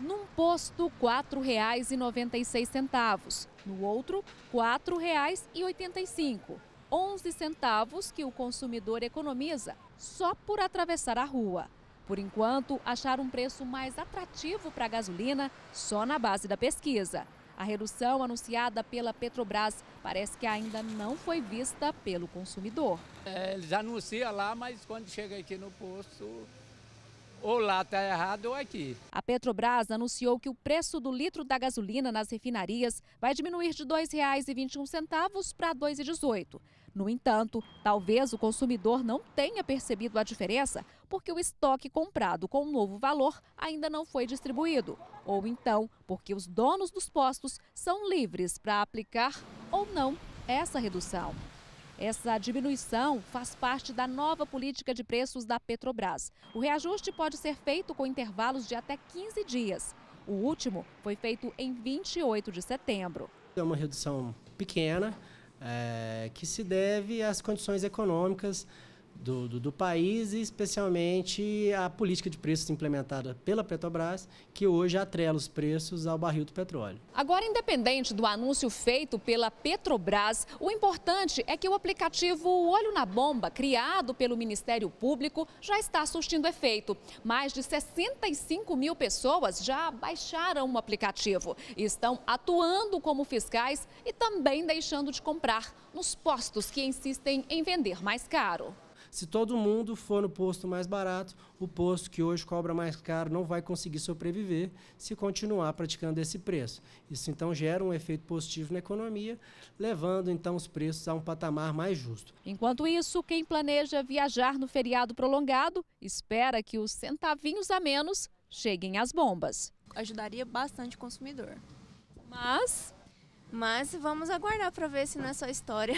Num posto, R$ 4,96. No outro, R$ 4,85. 11 centavos que o consumidor economiza só por atravessar a rua. Por enquanto, achar um preço mais atrativo para a gasolina só na base da pesquisa. A redução anunciada pela Petrobras parece que ainda não foi vista pelo consumidor. Eles anunciam lá, mas quando chega aqui no posto, ou lá está errado ou aqui. A Petrobras anunciou que o preço do litro da gasolina nas refinarias vai diminuir de R$ 2,21 para R$ 2,18. No entanto, talvez o consumidor não tenha percebido a diferença porque o estoque comprado com o novo valor ainda não foi distribuído. Ou então, porque os donos dos postos são livres para aplicar ou não essa redução. Essa diminuição faz parte da nova política de preços da Petrobras. O reajuste pode ser feito com intervalos de até 15 dias. O último foi feito em 28 de setembro. É uma redução pequena, que se deve às condições econômicas do país e especialmente à política de preços implementada pela Petrobras, que hoje atrela os preços ao barril do petróleo. Agora, independente do anúncio feito pela Petrobras, o importante é que o aplicativo Olho na Bomba, criado pelo Ministério Público, já está surtindo efeito. Mais de 65 mil pessoas já baixaram o aplicativo e estão atuando como fiscais e também deixando de comprar nos postos que insistem em vender mais caro. Se todo mundo for no posto mais barato, o posto que hoje cobra mais caro não vai conseguir sobreviver se continuar praticando esse preço. Isso então gera um efeito positivo na economia, levando então os preços a um patamar mais justo. Enquanto isso, quem planeja viajar no feriado prolongado espera que os centavinhos a menos cheguem às bombas. Ajudaria bastante o consumidor. Mas vamos aguardar para ver se não é só história.